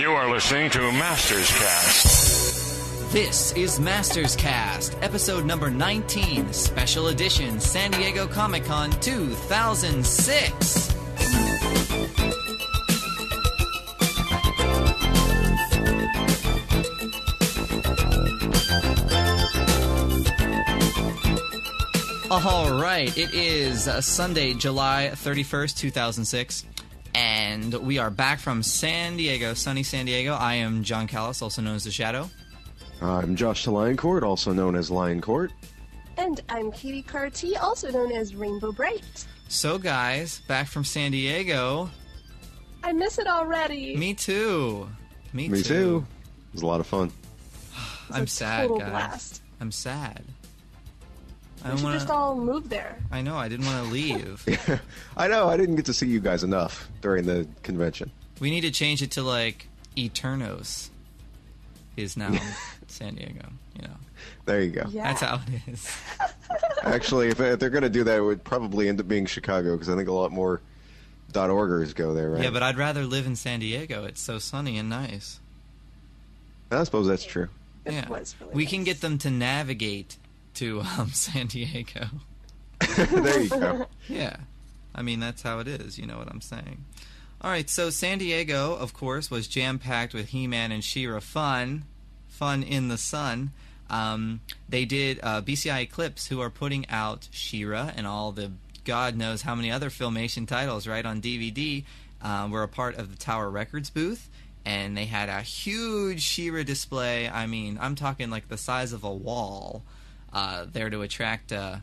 You are listening to Masters Cast. This is Masters Cast, episode number 19, special edition, San Diego Comic Con 2006. All right, it is Sunday, July 31st, 2006, and we are back from San Diego, sunny San Diego. I am John Kalis, also known as The Shadow. I'm Josh Lioncourt, also known as Lioncourt. And I'm Katie Carty, also known as Rainbow Bright. So, guys, back from San Diego. I miss it already. Me too. Me too. It was a lot of fun. I'm sad, guys. Blast. I'm sad. We should just all move there. I know, I didn't want to leave. I know, I didn't get to see you guys enough during the convention. We need to change it to, like, Eternos is now San Diego, you know. There you go. Yeah. That's how it is. Actually, if they're going to do that, it would probably end up being Chicago, because I think a lot more .orgers go there, right? Yeah, but I'd rather live in San Diego. It's so sunny and nice. I suppose that's true. Yeah. It was really nice. We can get them to navigate to San Diego. There you go. Yeah. I mean, that's how it is. You know what I'm saying. All right, so San Diego, of course, was jam-packed with He-Man and She-Ra fun. Fun in the sun. They did BCI Eclipse, who are putting out She-Ra and all the God knows how many other Filmation titles, right, on DVD. Were a part of the Tower Records booth, and they had a huge She-Ra display. I mean, I'm talking like the size of a wall. There to attract the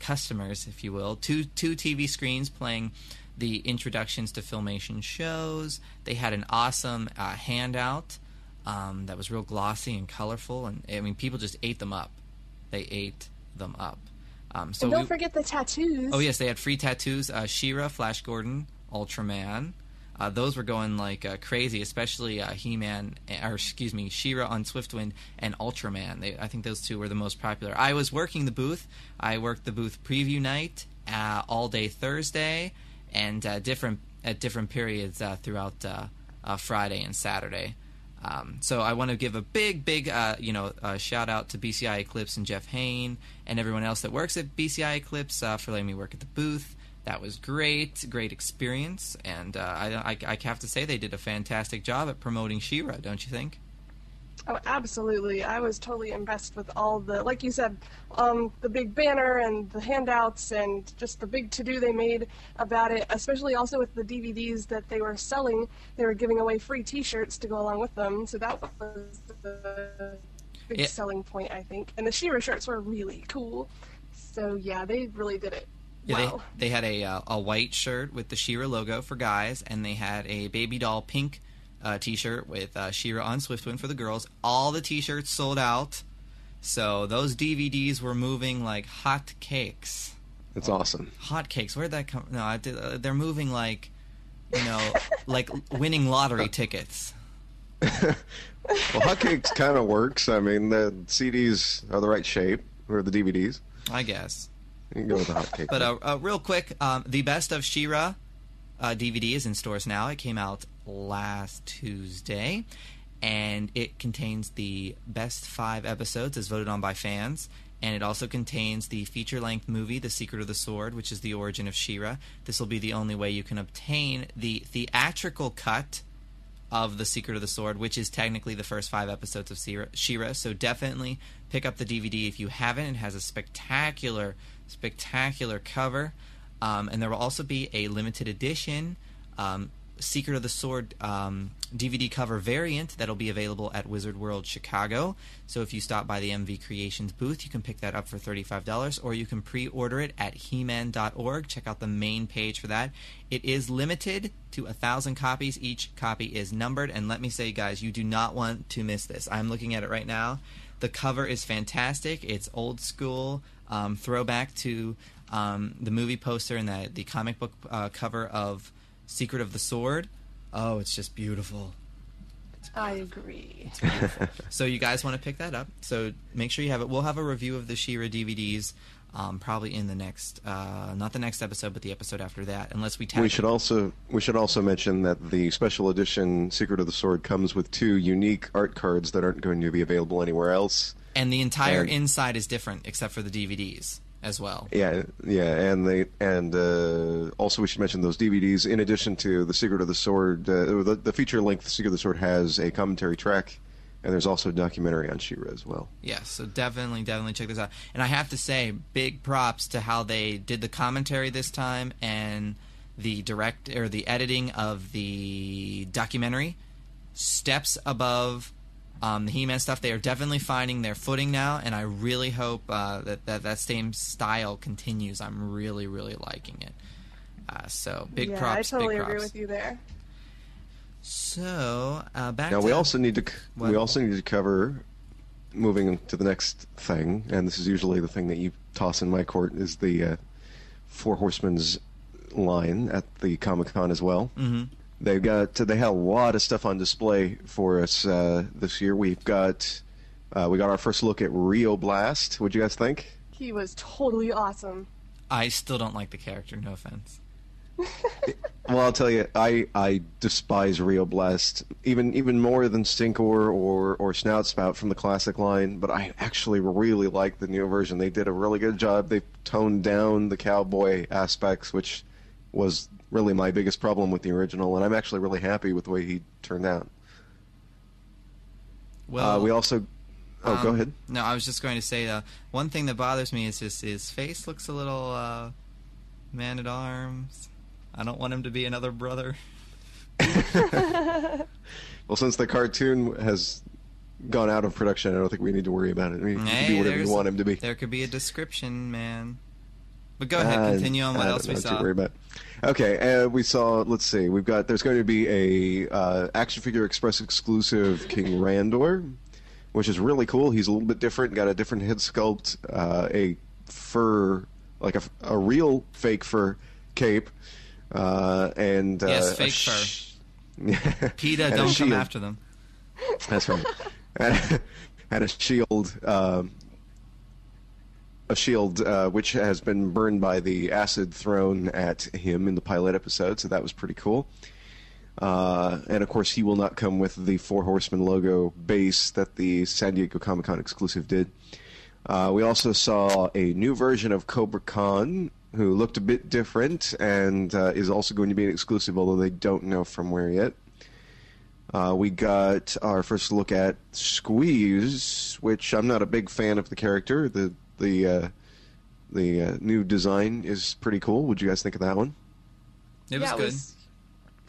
customers, if you will. Two TV screens playing the introductions to Filmation shows. They had an awesome handout that was real glossy and colorful, and I mean, people just ate them up. They ate them up. So and don't forget the tattoos. Oh yes, they had free tattoos. She-Ra, Flash Gordon, Ultraman. Those were going like crazy, especially She-Ra on Swiftwind and Ultraman. I think those two were the most popular. I was working the booth. I worked the booth preview night all day Thursday, and different periods throughout Friday and Saturday. So I want to give a big shout out to BCI Eclipse and Jeff Hain and everyone else that works at BCI Eclipse for letting me work at the booth. That was great experience, and I have to say they did a fantastic job at promoting She-Ra, don't you think? Oh, absolutely. I was totally impressed with all the, like you said, the big banner and the handouts and just the big to-do they made about it, especially also with the DVDs that they were selling. They were giving away free T-shirts to go along with them, so that was the big selling point, I think. And the She-Ra shirts were really cool, so yeah, they really did it. Yeah, wow. They had a white shirt with the She-Ra logo for guys, and they had a baby doll pink T-shirt with She-Ra on Swiftwind for the girls. All the T-shirts sold out, so those DVDs were moving like hot cakes. That's awesome. Hot cakes. Where'd that come? No, they're moving like, you know, like winning lottery tickets. Well, hot cakes kind of works. I mean, the CDs are the right shape, or the DVDs, I guess. You can go with the hot cake. But real quick, the Best of She-Ra DVD is in stores now. It came out last Tuesday, and it contains the best 5 episodes as voted on by fans, and it also contains the feature-length movie, The Secret of the Sword, which is the origin of She-Ra. This will be the only way you can obtain the theatrical cut of The Secret of the Sword, which is technically the first 5 episodes of She-Ra, so definitely pick up the DVD if you haven't. It has a spectacular cover, and there will also be a limited edition Secret of the Sword DVD cover variant that'll be available at Wizard World Chicago. So if you stop by the MV Creations booth, you can pick that up for $35, or you can pre-order it at He-Man.org. Check out the main page for that. It is limited to 1,000 copies. Each copy is numbered, and let me say, guys, you do not want to miss this. I'm looking at it right now. The cover is fantastic. It's old school. Throwback to the movie poster and the comic book cover of Secret of the Sword. Oh, it's just beautiful. I agree. It's beautiful. So you guys want to pick that up. So make sure you have it. We'll have a review of the She-Ra DVDs probably in the next, not the next episode, but the episode after that, unless we tackle. We should also mention that the special edition Secret of the Sword comes with 2 unique art cards that aren't going to be available anywhere else. And the entire inside is different, except for the DVDs as well. Yeah, and also we should mention those DVDs. In addition to the Secret of the Sword, the feature length Secret of the Sword has a commentary track. And there's also a documentary on She-Ra as well. Yeah, so definitely check this out. And I have to say, big props to how they did the commentary this time and the the editing of the documentary. Steps above the He-Man stuff. They are definitely finding their footing now, and I really hope that same style continues. I'm really liking it. So big props. Yeah, I totally agree with you there. So back now to we also need to cover, moving to the next thing, and this is usually the thing that you toss in my court, is the Four Horsemen's line at the Comic-Con as well. Mm-hmm. They had a lot of stuff on display for us this year. We got our first look at Rio Blast. What'd you guys think? He was totally awesome. I still don't like the character. No offense. Well, I'll tell you, I despise Rio Blast even more than Stinkor or Snoutspout from the classic line, but I actually really like the new version. They did a really good job. They toned down the cowboy aspects, which was really my biggest problem with the original, and I'm actually really happy with the way he turned out. Well, we also... Oh, go ahead. No, I was just going to say, one thing that bothers me is just his face looks a little Man-At-Arms... I don't want him to be another brother. Well, since the cartoon has gone out of production, I don't think we need to worry about it. I mean, he can be whatever you want him to be. There could be a description, man. But go ahead, continue on what else we saw. To worry about. Okay, we saw, let's see, there's going to be a Action Figure Express exclusive King Randor, which is really cool. He's a little bit different, got a different head sculpt, a fur, like a real fake fur cape. And yes, fake fur. PETA, don't come after them. That's right. And a shield which has been burned by the acid thrown at him in the pilot episode, so that was pretty cool. And of course, he will not come with the Four Horsemen logo base that the San Diego Comic Con exclusive did. We also saw a new version of Cobra Khan, who looked a bit different and is also going to be an exclusive, although they don't know from where yet. We got our first look at Squeeze, which I'm not a big fan of the character. The new design is pretty cool. What'd you guys think of that one? It was good. It was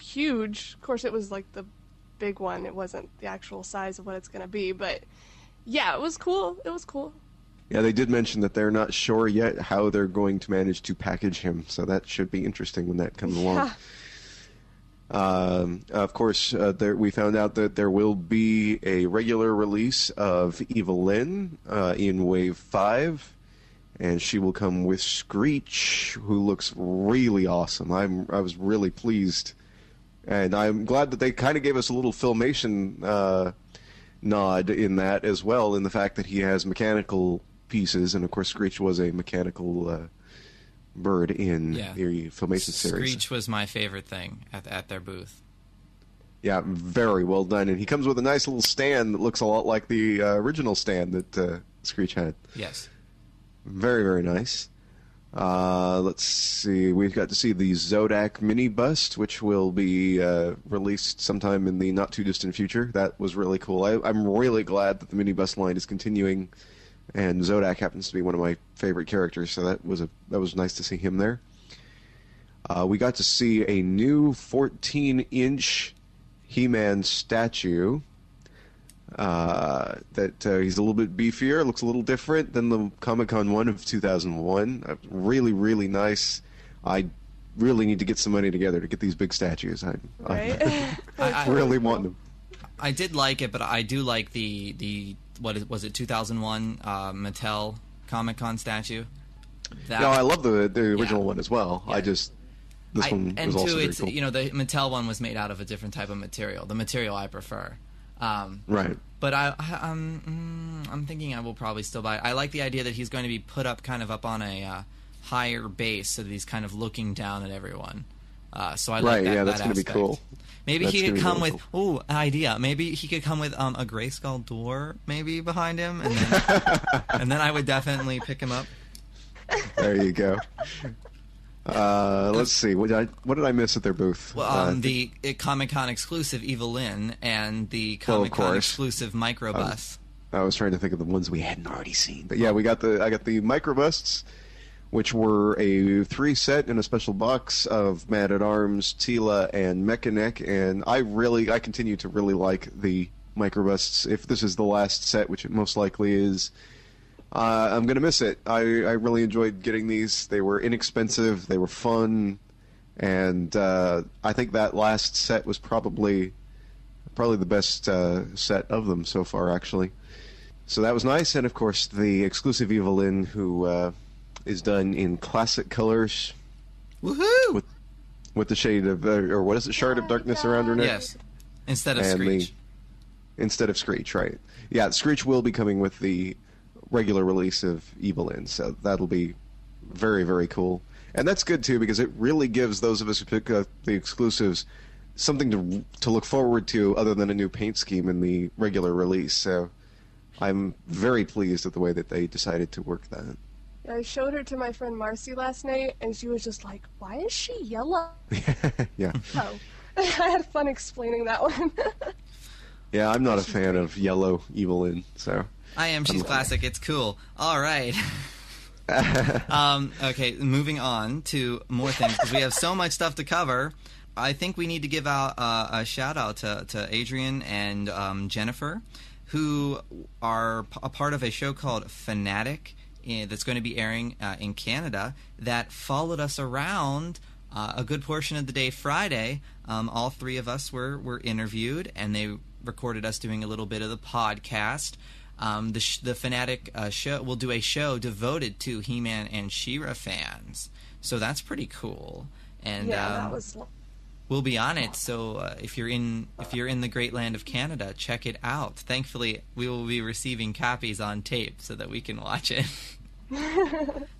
huge. Of course, it was like the big one. It wasn't the actual size of what it's going to be, but yeah, it was cool. Yeah, they did mention that they're not sure yet how they're going to manage to package him, so that should be interesting when that comes along. Of course, we found out that there will be a regular release of Evil-Lyn in Wave 5, and she will come with Screech, who looks really awesome. I was really pleased, and I'm glad that they kind of gave us a little Filmation nod in that as well, in the fact that he has mechanical pieces, and of course Screech was a mechanical bird in the Filmation series. Screech was my favorite thing at their booth. Yeah, very well done, and he comes with a nice little stand that looks a lot like the original stand that Screech had. Yes. Very, very nice. Let's see, we've got to see the Zodak mini bust, which will be released sometime in the not too distant future. That was really cool. I'm really glad that the mini bust line is continuing, and Zodak happens to be one of my favorite characters, so that was nice to see him there. We got to see a new 14-inch He-Man statue. That he's a little bit beefier, looks a little different than the Comic-Con one of 2001. Really nice. I really need to get some money together to get these big statues. I really want them. I did like it, but I do like the what was it, 2001 Mattel Comic-Con statue. No, I love the original one as well. Yeah. This one was also very cool. You know, the Mattel one was made out of a different type of material, the material I prefer. Right. But I'm thinking I will probably still buy it. I like the idea that he's going to be put up kind of up on a higher base, so that he's kind of looking down at everyone. So I like that. Yeah, that's going to be cool. Maybe he could come with an idea. Maybe he could come with a Grayskull door maybe behind him, and then, and then I would definitely pick him up. There you go. Let's see. What did I miss at their booth? Well, the Comic-Con exclusive Evil-Lyn and the Comic-Con exclusive Microbus. I was trying to think of the ones we hadn't already seen, but yeah, I got the Microbusts, which were a 3-set in a special box of Man-At-Arms, Tila, and Mechaneck, and I continue to really like the Microbusts. If this is the last set, which it most likely is, I'm going to miss it. I really enjoyed getting these. They were inexpensive, they were fun, and I think that last set was probably the best set of them so far, actually. So that was nice, and of course the exclusive Evil-Lyn, who... is done in classic colors. Woohoo! With the shade of, or what is it, Shard of Darkness around her neck? Yes. Instead of Screech. Instead of Screech, right. Yeah, Screech will be coming with the regular release of Evil-Lyn, so that'll be very, very cool. And that's good, too, because it really gives those of us who pick up the exclusives something to look forward to other than a new paint scheme in the regular release. So I'm very pleased at the way that they decided to work that. I showed her to my friend Marcy last night, and she was just like, "Why is she yellow?" Yeah. Oh, I had fun explaining that one. Yeah, I'm not a fan of yellow Evil-Lyn, so. I am. She's classic. It's cool. All right. Okay, moving on to more things, because we have so much stuff to cover. I think we need to give out a shout out to Adrian and Jennifer, who are a part of a show called Fanatic. That's going to be airing in Canada, that followed us around a good portion of the day Friday. All three of us were interviewed, and they recorded us doing a little bit of the podcast. The Fanatic show will do a show devoted to He-Man and She-Ra fans, so that's pretty cool. And that was... we'll be on it. So if you're in the great land of Canada, check it out. Thankfully, we will be receiving copies on tape so that we can watch it.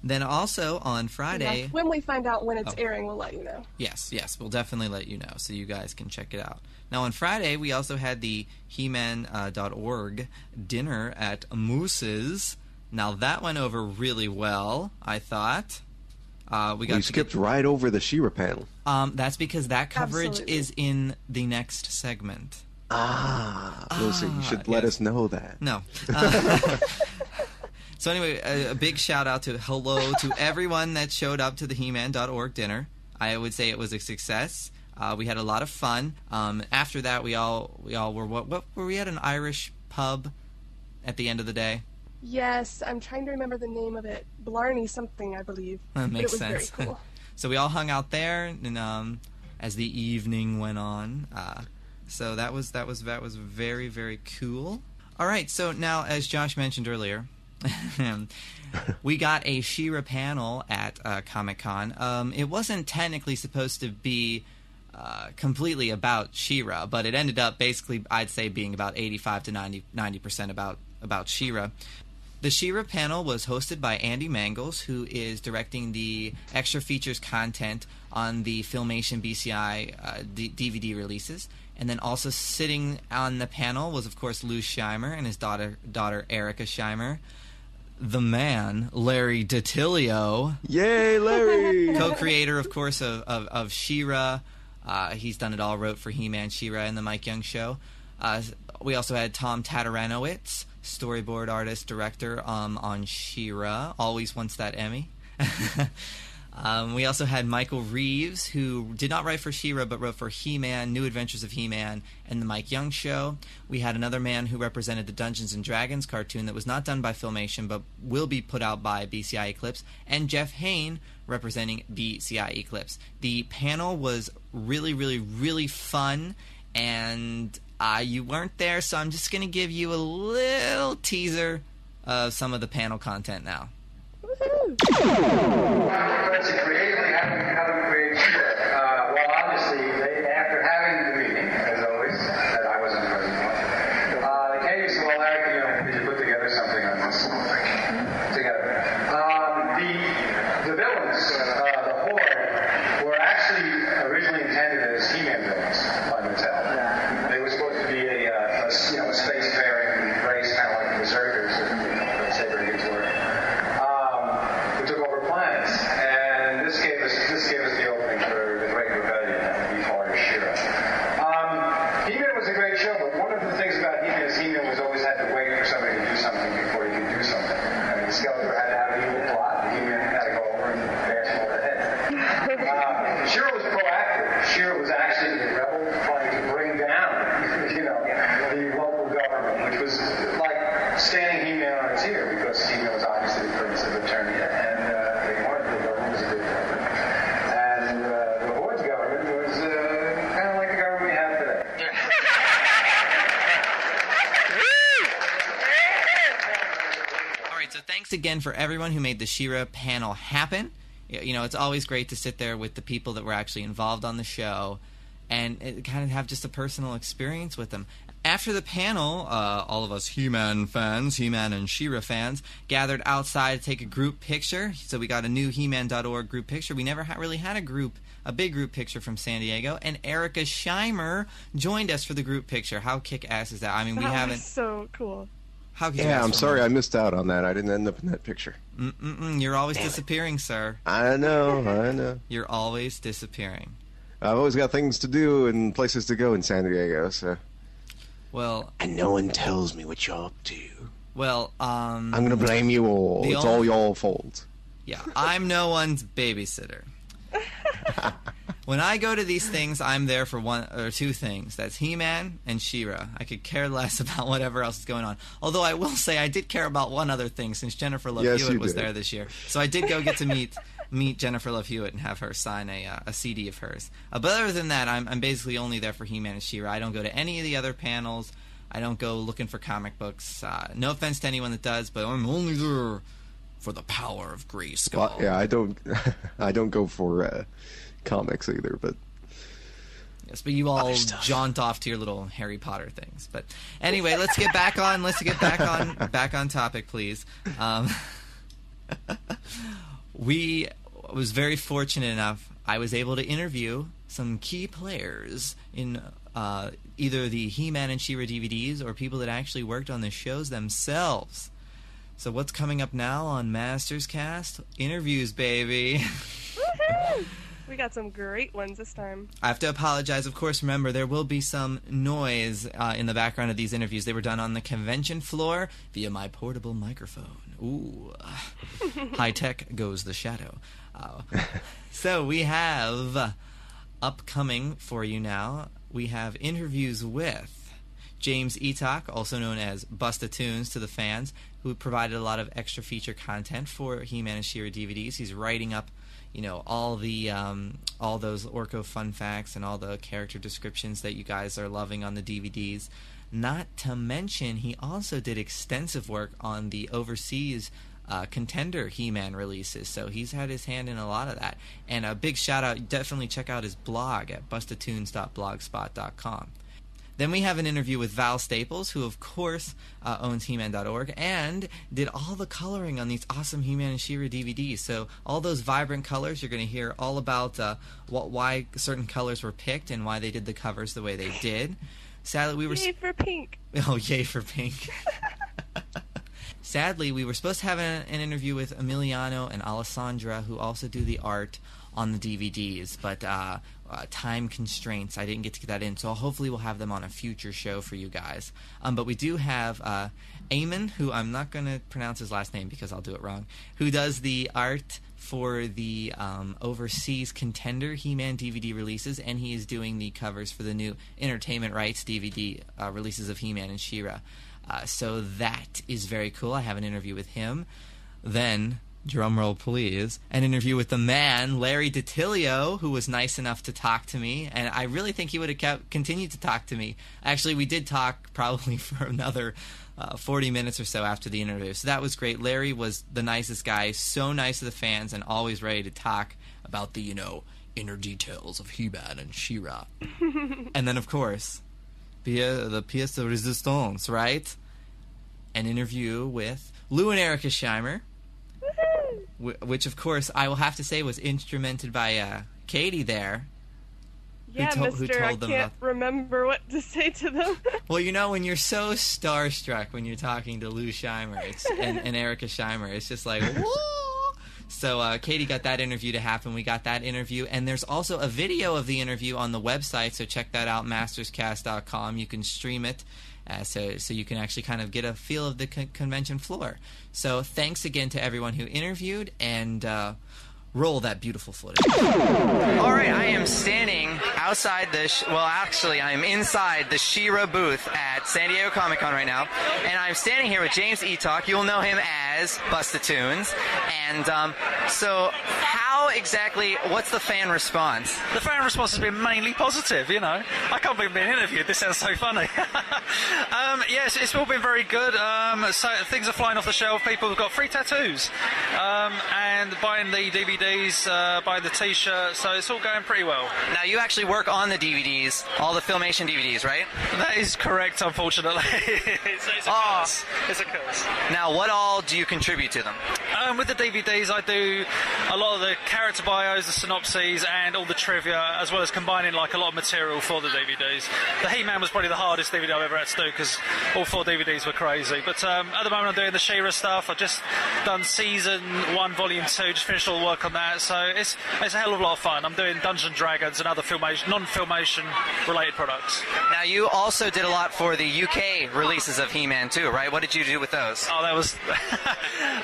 Then also on Friday, when we find out when it's airing, we'll let you know. Yes, we'll definitely let you know so you guys can check it out. Now on Friday, we also had the He-Man.org dinner at Moose's. Now that went over really well, I thought. We skipped right over the She-Ra panel. That's because that coverage is in the next segment. Lucy, you should let us know that. No. So anyway, a big shout out to everyone that showed up to the He-Man.org dinner. I would say it was a success. We had a lot of fun. After that, we all were what were we at an Irish pub at the end of the day? Yes, I'm trying to remember the name of it. Blarney something, I believe. That makes sense. Very cool. So we all hung out there, and as the evening went on, so that was very, very cool. All right, so now as Josh mentioned earlier, we got a She-Ra panel at Comic-Con. It wasn't technically supposed to be completely about She-Ra, but it ended up basically, I'd say, being about 85 to 90% about She-Ra. The She-Ra panel was hosted by Andy Mangels, who is directing the extra features content on the Filmation BCI DVD releases. And then also sitting on the panel was, of course, Lou Scheimer and his daughter Erica Scheimer. The man, Larry DiTillio. Yay, Larry! Co-creator, of course, of She-Ra. He's done it all, wrote for He-Man, She-Ra, and the Mike Young Show. We also had Tom Tataranowitz, storyboard artist, director on She-Ra. Always wants that Emmy. We also had Michael Reeves, who did not write for She-Ra, but wrote for He-Man, New Adventures of He-Man, and The Mike Young Show. We had another man who represented the Dungeons and Dragons cartoon that was not done by Filmation, but will be put out by BCI Eclipse, and Jeff Hain representing BCI Eclipse. The panel was really, really, really fun, and... you weren't there, so I'm just going to give you a little teaser of some of the panel content now. Woohoo! It's a creatively having created well, obviously, after having the meeting, as always, that I wasn't present for, they gave you some again for everyone who made the She-Ra panel happen. You know, it's always great to sit there with the people that were actually involved on the show and kind of have just a personal experience with them. After the panel, all of us He-Man fans, He-Man and She-Ra fans, gathered outside to take a group picture. So we got a new He-Man.org group picture. We never really had a big group picture from San Diego. And Erica Scheimer joined us for the group picture. How kick-ass is that? I mean, that was so cool. How could you I'm sorry, that? I missed out on that. I didn't end up in that picture. You're always disappearing, sir. I know. You're always disappearing. I've always got things to do and places to go in San Diego, so... Well, and no one tells me what you're up to. Well, I'm gonna blame you all. It's all your fault. Yeah, I'm no one's babysitter. When I go to these things, I'm there for one or two things. That's He-Man and She-Ra. I could care less about whatever else is going on. Although I will say I did care about one other thing since Jennifer Love Hewitt was there this year. So I did go get to meet Jennifer Love Hewitt and have her sign a CD of hers. But other than that, I'm basically only there for He-Man and She-Ra. I don't go to any of the other panels. I don't go looking for comic books. No offense to anyone that does, but I'm only there for the power of Grayskull. Well, yeah, I don't go for comics either, but... Yes, but you all jaunt off to your little Harry Potter things. But anyway, let's get back on. Back on topic, please. We was very fortunate enough. I was able to interview some key players in either the He-Man and She-Ra DVDs or people that actually worked on the shows themselves. So what's coming up now on Masters Cast? Interviews, baby. Woohoo! We got some great ones this time. I have to apologize. Of course, remember, there will be some noise in the background of these interviews. They were done on the convention floor via my portable microphone. Ooh. High tech goes the shadow. So we have upcoming for you now. We have interviews with James Eatock, also known as Busta Tunes to the fans, who provided a lot of extra feature content for He-Man and She-Ra DVDs. He's writing up, you know, all those Orko fun facts and all the character descriptions that you guys are loving on the DVDs. Not to mention, he also did extensive work on the overseas Contender He-Man releases, so he's had his hand in a lot of that. And a big shout out, definitely check out his blog at bustatunes.blogspot.com. Then we have an interview with Val Staples, who, of course, owns He-Man.org and did all the coloring on these awesome He-Man and She-Ra DVDs. So all those vibrant colors, you're going to hear all about why certain colors were picked and why they did the covers the way they did. Sadly, we were... Yay for pink. Oh, yay for pink. Sadly, we were supposed to have an interview with Emiliano and Alessandra, who also do the art on the DVDs, but... time constraints. I didn't get to get that in, so hopefully we'll have them on a future show for you guys. But we do have Eamon, who I'm not going to pronounce his last name because I'll do it wrong, who does the art for the overseas Contender He-Man DVD releases, and he is doing the covers for the new Entertainment Rights DVD releases of He-Man and She-Ra. So that is very cool. I have an interview with him. Then... drumroll please, an interview with the man, Larry DiTillio, who was nice enough to talk to me, and I really think he would have continued to talk to me. Actually, we did talk probably for another 40 minutes or so after the interview, so that was great. Larry was the nicest guy, so nice to the fans, and always ready to talk about the, you know, inner details of He-Man and She-Ra. And then, of course, the pièce de résistance, right? An interview with Lou and Erica Scheimer, which, of course, I will have to say was instrumented by Katie there. Yeah, I can't remember what to say to them. Well, you know, when you're so starstruck when you're talking to Lou Scheimer and Erica Scheimer, it's just like, whoa! So Katie got that interview to happen. We got that interview. And there's also a video of the interview on the website, so check that out, masterscast.com. You can stream it. So you can actually kind of get a feel of the convention floor. So thanks again to everyone who interviewed, and roll that beautiful footage. All right, I am standing outside the I'm inside the She-Ra booth at San Diego Comic Con right now, and I'm standing here with James Eatock. You'll know him as Busta Tunes. And so how how exactly, what's the fan response? The fan response has been mainly positive, you know. I can't believe I've been interviewed. This sounds so funny. Yes, it's all been very good. So things are flying off the shelf. People have got free tattoos and buying the DVDs, buying the T-shirt. So it's all going pretty well. Now, you actually work on the DVDs, all the Filmation DVDs, right? That is correct, unfortunately. It's a curse. It's a curse. Now, what all do you contribute to them? With the DVDs, I do a lot of the character bios, the synopses, and all the trivia, as well as combining like a lot of material for the DVDs. The He-Man was probably the hardest DVD I've ever had to do because all four DVDs were crazy. But at the moment, I'm doing the She-Ra stuff. I've just done Season 1, Volume 2, just finished all the work on that. So it's a hell of a lot of fun. I'm doing Dungeons and Dragons and other Filmation, non-Filmation-related products. Now, you also did a lot for the UK releases of He-Man too, right? What did you do with those? Oh,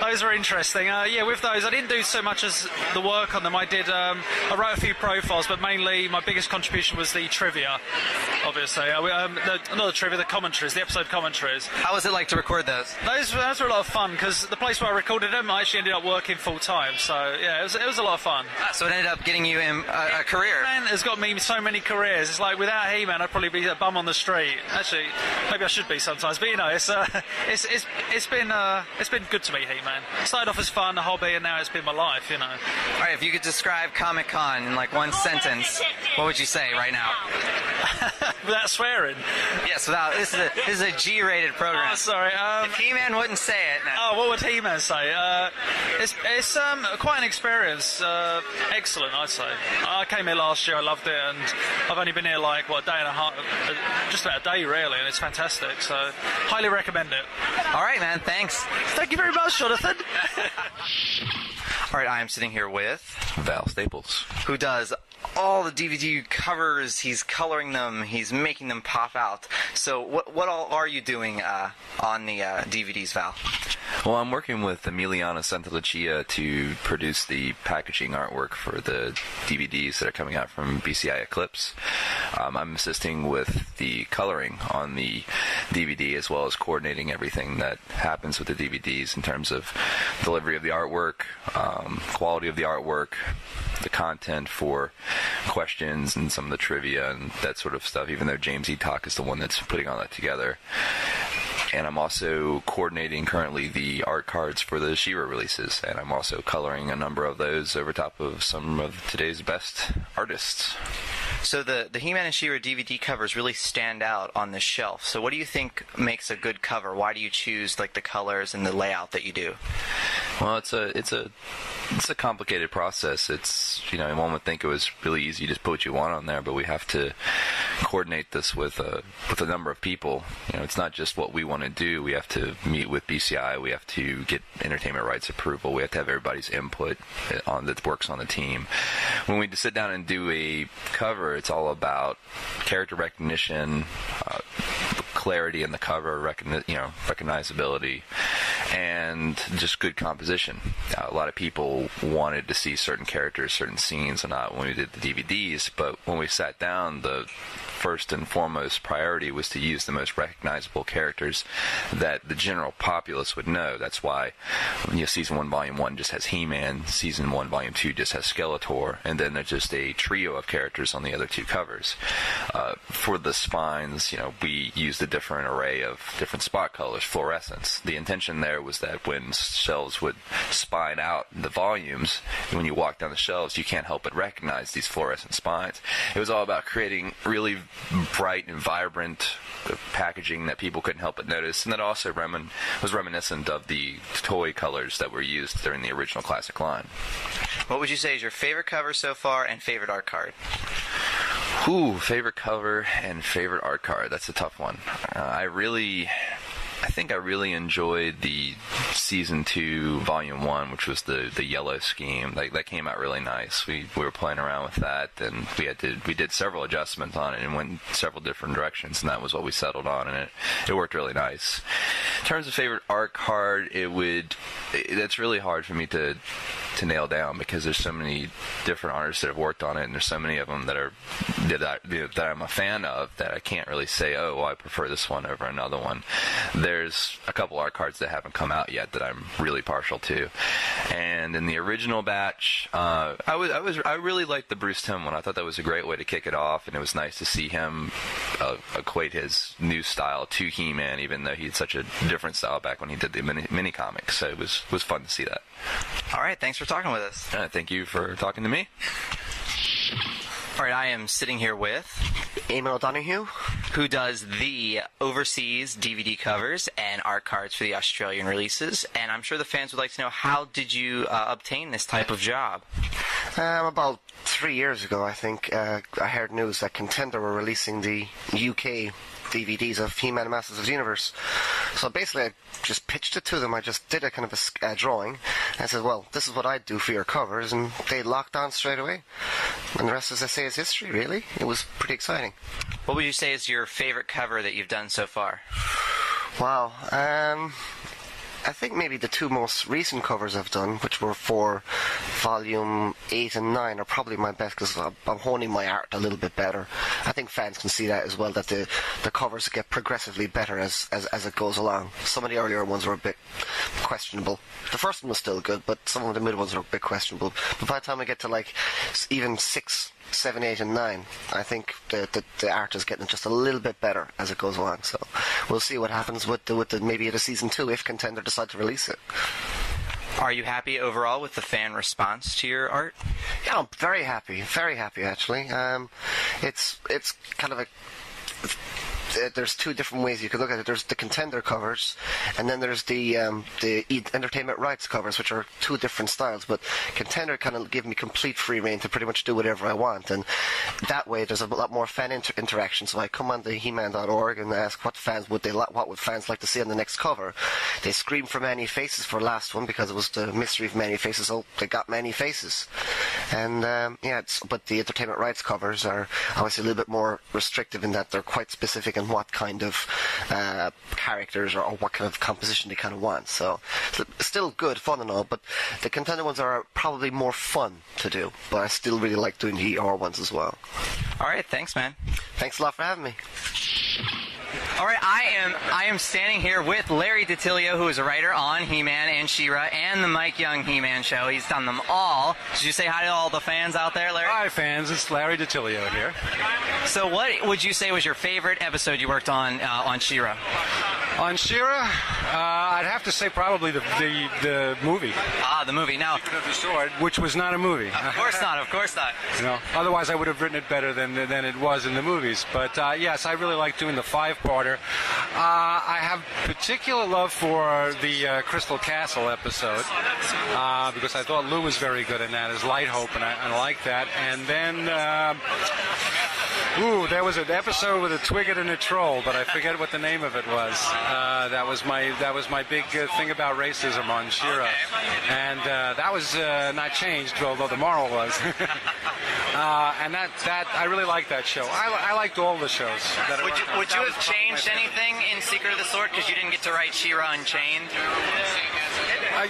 those were interesting. Yeah, with those, I didn't do so much as the work on them. I wrote a few profiles, but mainly my biggest contribution was the trivia, obviously. Not the trivia, the commentaries, the episode commentaries. How was it like to record those? Those were a lot of fun, because the place where I recorded them, I actually ended up working full-time. So, yeah, it was a lot of fun. So it ended up getting you a career. He-Man has got me so many careers. It's like, without He-Man, I'd probably be a bum on the street. Actually, maybe I should be sometimes, but, you know, it's been good to me, He-Man. Started off as fun, a hobby, and now it's been my life, you know. All right, if you could describe Comic-Con in, like, one sentence, what would you say right now? Without swearing? Yes, without. This is a G-rated program. Oh, sorry. If He-Man wouldn't say it. No. Oh, what would He-Man say? It's quite an experience. Excellent, I'd say. I came here last year. I loved it, and I've only been here, like, what, a day and a half? Just about a day, really, and it's fantastic. So, highly recommend it. All right, man. Thanks. Thank you very much, Jonathan. All right, I am sitting here with Val Staples, who does all the DVD covers. He's coloring them. He's making them pop out. So what all are you doing on the DVDs, Val? Well, I'm working with Emiliana Santalucia to produce the packaging artwork for the DVDs that are coming out from BCI Eclipse. I'm assisting with the coloring on the DVD, as well as coordinating everything that happens with the DVDs in terms of delivery of the artwork, quality of the artwork, the content for questions and some of the trivia and that sort of stuff, even though James Eatock is the one that's putting all that together. And I'm also coordinating currently the art cards for the She-Ra releases, and I'm also coloring a number of those over top of some of today's best artists. So the He-Man and She-Ra DVD covers really stand out on the shelf. So what do you think makes a good cover? Why do you choose, like, the colors and the layout that you do? Well, it's a complicated process. It's, you know, one would think it was really easy, just put what you want on there, but we have to coordinate this with a number of people. You know, it's not just what we want to do. We have to meet with BCI. We have to get Entertainment Rights approval. We have to have everybody's input on that works on the team. When we sit down and do a cover, it's all about character recognition, clarity in the cover, recognizability, and just good composition. A lot of people wanted to see certain characters, certain scenes, and not when we did the DVDs, but when we sat down, the first and foremost priority was to use the most recognizable characters that the general populace would know. That's why, you know, Season 1, Volume 1 just has He-Man, Season 1, Volume 2 just has Skeletor, and then there's just a trio of characters on the other two covers. For the spines, you know, we used a different array of different spot colors, fluorescence. The intention there was that when shelves would spine out the volumes, when you walk down the shelves, you can't help but recognize these fluorescent spines. It was all about creating really bright and vibrant packaging that people couldn't help but notice, and that also was reminiscent of the toy colors that were used during the original classic line. What would you say is your favorite cover so far and favorite art card? Ooh, favorite cover and favorite art card. That's a tough one. I think I really enjoyed the Season 2, Volume 1, which was the yellow scheme. Like, that came out really nice. We were playing around with that, and we did several adjustments on it and went several different directions, and that was what we settled on, and it worked really nice. In terms of favorite art card, that's really hard for me to to nail down, because there's so many different artists that have worked on it, and there's so many of them that I'm a fan of that I can't really say, oh, well, I prefer this one over another one. There's a couple art cards that haven't come out yet that I'm really partial to. And in the original batch, I really liked the Bruce Timm one. I thought that was a great way to kick it off, and it was nice to see him equate his new style to He-Man, even though he had such a different style back when he did the mini comics. So it was fun to see that. All right, thanks for talking with us. Thank you for talking to me. All right, I am sitting here with Emil Donahue, who does the overseas DVD covers and art cards for the Australian releases. And I'm sure the fans would like to know, how did you obtain this type of job? About 3 years ago, I think, I heard news that Contender were releasing the UK DVDs of He-Man and Masters of the Universe. So basically, I just pitched it to them. I just did a kind of a drawing. I said, well, this is what I'd do for your covers, and they locked on straight away. And the rest, as I say, is history, really. It was pretty exciting. What would you say is your favorite cover that you've done so far? Wow. I think maybe the two most recent covers I've done, which were for volume 8 and 9, are probably my best, because I'm honing my art a little bit better. I think fans can see that as well, that the covers get progressively better as it goes along. Some of the earlier ones were a bit questionable. The first one was still good, but some of the mid ones were a bit questionable. But by the time I get to, like, even 6, 7, 8, and 9, I think the art is getting just a little bit better as it goes along. So we'll see what happens with maybe the season 2, if Contender decide to release it. Are you happy overall with the fan response to your art? Yeah, I'm very happy actually. It's kind of there's two different ways you can look at it. There's the Contender covers, and then there's the Entertainment Rights covers, which are two different styles. But Contender kind of gave me complete free reign to pretty much do whatever I want, and that way there's a lot more fan interaction. So I come on to He-Man.org and ask what would fans like to see on the next cover. They scream for Many Faces for last one, because it was the mystery of Many Faces. So they got Many Faces, and but the Entertainment Rights covers are obviously a little bit more restrictive in that they're quite specific. And what kind of characters or what kind of composition they kind of want. So still good, fun and all, but the Contender ones are probably more fun to do, but I still really like doing the ER ones as well. All right, thanks, man. Thanks a lot for having me. All right, I am standing here with Larry DiTillio, who is a writer on He-Man and She-Ra and the Mike Young He-Man Show. He's done them all. Should you say hi to all the fans out there, Larry? Hi, fans. It's Larry DiTillio here. So what would you say was your favorite episode you worked on She-Ra? On She-Ra? I'd have to say probably the movie. Ah, the movie. Now, Secret of the Sword, which was not a movie. Of course not. Of course not. You know, otherwise I would have written it better than it was in the movies. But yes, I really like doing the five-parter. I have particular love for the Crystal Castle episode because I thought Lou was very good in that as Lighthope, and I like that. And then, there was an episode with a Twiggit and a troll, but I forget what the name of it was. That was my big thing about racism on She-Ra, and that was not changed, although the moral was. And that I really liked that show. I liked all the shows. Would you have changed anything in Secret of the Sword, because you didn't get to write She-Ra Unchained?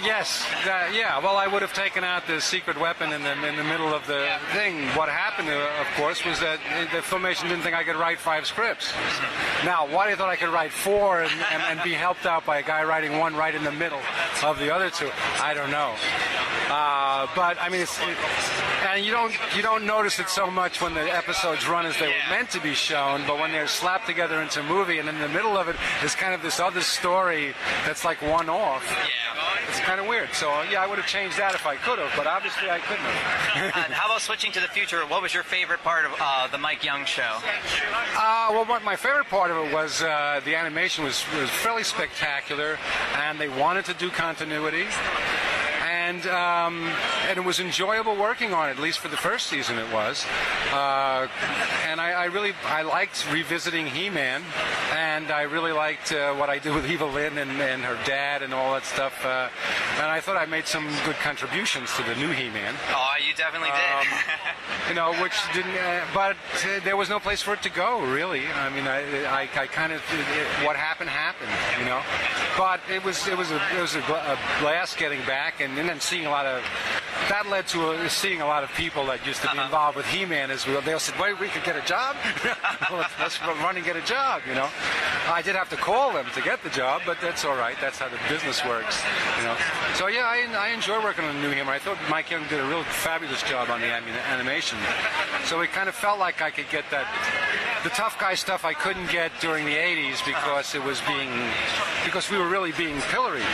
Yes. Yeah. Well, I would have taken out the secret weapon in the middle of the thing. What happened, of course, was that the Filmation didn't think I could write 5 scripts. Now, why they thought I could write 4 and be helped out by a guy writing one right in the middle of the other two, I don't know. But I mean, and you don't notice it so much when the episodes run as they were meant to be shown, but when they're slapped together into a movie, and in the middle of it is kind of this other story that's like one-off. It's kind of weird. So, yeah, I would have changed that if I could have, but obviously I couldn't have. And how about switching to the future? What was your favorite part of the Mike Young Show? Well, my favorite part of it was the animation was fairly spectacular, and they wanted to do continuity. And it was enjoyable working on it, at least for the first season it was. And I really liked revisiting He-Man, and I really liked what I did with Evil-Lyn and her dad and all that stuff. And I thought I made some good contributions to the new He-Man. Oh, You definitely did. You know, which didn't. But there was no place for it to go, really. I mean, I kind of what happened happened. You know, but it was a blast getting back and then seeing a lot of. That led to seeing a lot of people that used to be involved with He-Man as well. They all said, "Wait, we could get a job? Let's run and get a job." You know, I did have to call them to get the job, but that's all right. That's how the business works. You know, so yeah, I enjoy working on the new He-Man. I thought Mike Young did a real fabulous job on the animation. So it kind of felt like I could get that. The tough guy stuff I couldn't get during the 80s because it was because we were really being pilloried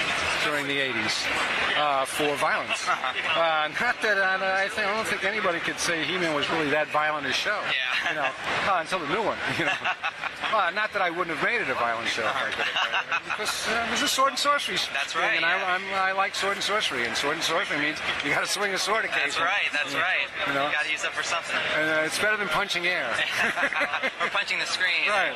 during the 80s for violence. Not that I don't think anybody could say He-Man was really that violent a show. Yeah. You know, until the new one. You know, not that I wouldn't have made it a violent show if I could have, because it was a sword and sorcery. That's thing, right. And yeah. I like sword and sorcery, and sword and sorcery means you got to swing a sword occasionally. That's right. That's right. You know? You got to use it for something. And it's better than punching air. Or punching the screen. Right.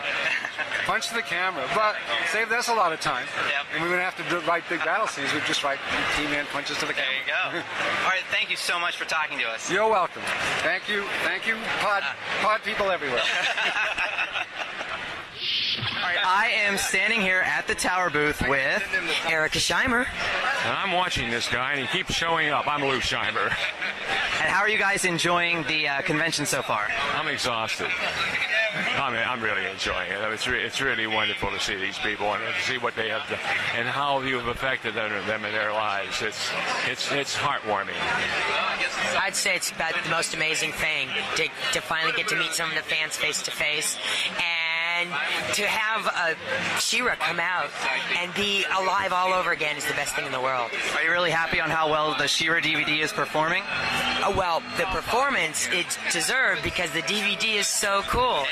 Punch the camera. But saved us a lot of time. Yep. And we wouldn't have to write big battle scenes. We'd just write He-Man punches to the camera. There you go. All right. Thank you so much for talking to us. You're welcome. Thank you. Thank you, pod people everywhere. All right, I am standing here at the Tower booth with Erica Scheimer. And I'm watching this guy, and he keeps showing up. I'm Lou Scheimer. And how are you guys enjoying the convention so far? I'm exhausted. I'm really enjoying it. It's really wonderful to see these people and to see what they have done and how you have affected them in their lives. It's heartwarming. I'd say it's about the most amazing thing to finally get to meet some of the fans face to face. And to have She-Ra come out and be alive all over again is the best thing in the world. Are you really happy on how well the She-Ra DVD is performing? Well, the performance, it's deserved because the DVD is so cool.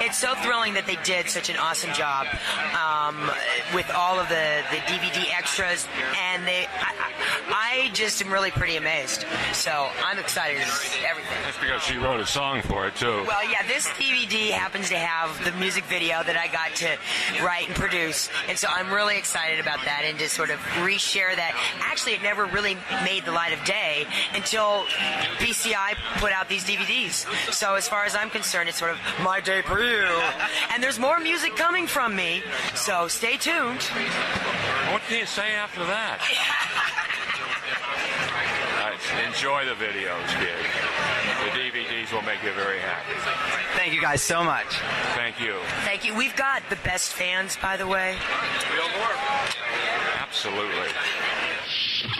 It's so thrilling that they did such an awesome job with all of the DVD extras. And I just am really pretty amazed. So I'm excited about everything. That's because she wrote a song for it, too. Well, yeah, this DVD happens to have the music video that I got to write and produce, and so I'm really excited about that and to sort of reshare that. Actually, it never really made the light of day until BCI put out these DVDs. So as far as I'm concerned, it's sort of my debut, and there's more music coming from me, so stay tuned. What do you say after that? Enjoy the videos, kid. The DVDs will make you very happy. Thank you guys so much. Thank you. Thank you. We've got the best fans, by the way. Absolutely.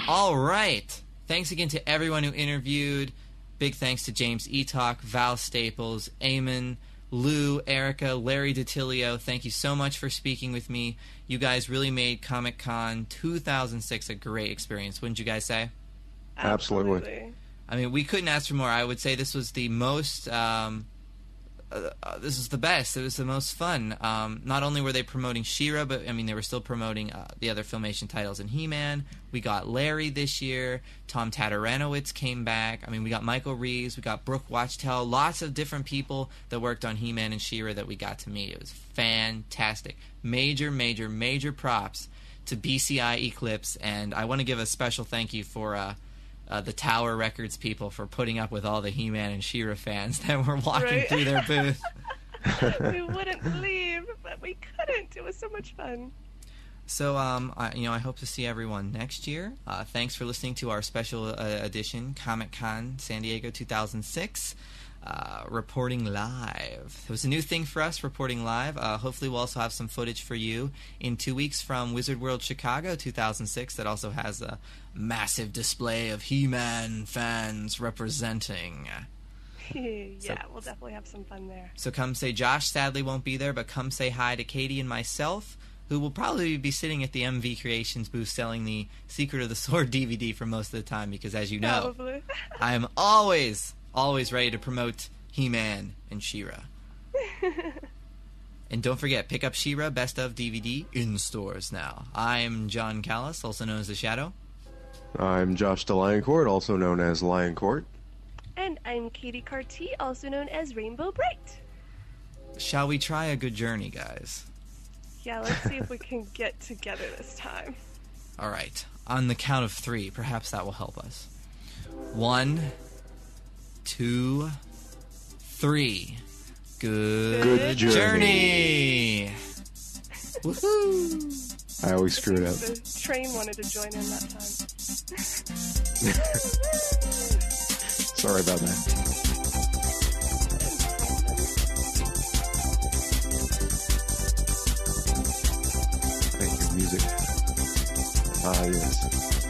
All right. Thanks again to everyone who interviewed. Big thanks to James Eatock, Val Staples, Eamon, Lou, Erica, Larry DiTillio. Thank you so much for speaking with me. You guys really made Comic-Con 2006 a great experience. Wouldn't you guys say? Absolutely. I mean, we couldn't ask for more. I would say this was the most, this was the best. It was the most fun. Not only were they promoting She-Ra, but, I mean, they were still promoting the other Filmation titles in He-Man. We got Larry this year. Tom Tataranowitz came back. I mean, we got Michael Reeves. We got Brooke Wachtel. Lots of different people that worked on He-Man and She-Ra that we got to meet. It was fantastic. Major, major, major props to BCI Eclipse, and I want to give a special thank you for... the Tower Records people for putting up with all the He-Man and She-Ra fans that were walking through their booth. We wouldn't leave, but we couldn't. It was so much fun. So, I hope to see everyone next year. Thanks for listening to our special edition, Comic-Con San Diego 2006, reporting live. It was a new thing for us, reporting live. Hopefully we'll also have some footage for you in 2 weeks from Wizard World Chicago 2006 that also has a massive display of He-Man fans representing. We'll definitely have some fun there. So come say Josh sadly won't be there, but come say hi to Katie and myself, who will probably be sitting at the MV Creations booth selling the Secret of the Sword DVD for most of the time because, as you know, I am always ready to promote He-Man and She-Ra. And don't forget, pick up She-Ra Best of DVD in stores now. I'm John Kalis, also known as The Shadow. I'm Josh DeLioncourt, also known as Lioncourt. And I'm Katie Carty, also known as Rainbow Bright. Shall we try a good journey, guys? Yeah, let's see if we can get together this time. All right. On the count of 3, perhaps that will help us. 1, 2, 3. Good journey. Woohoo! I always screw it up. The train wanted to join in that time. Sorry about that. Music. Ah, yes.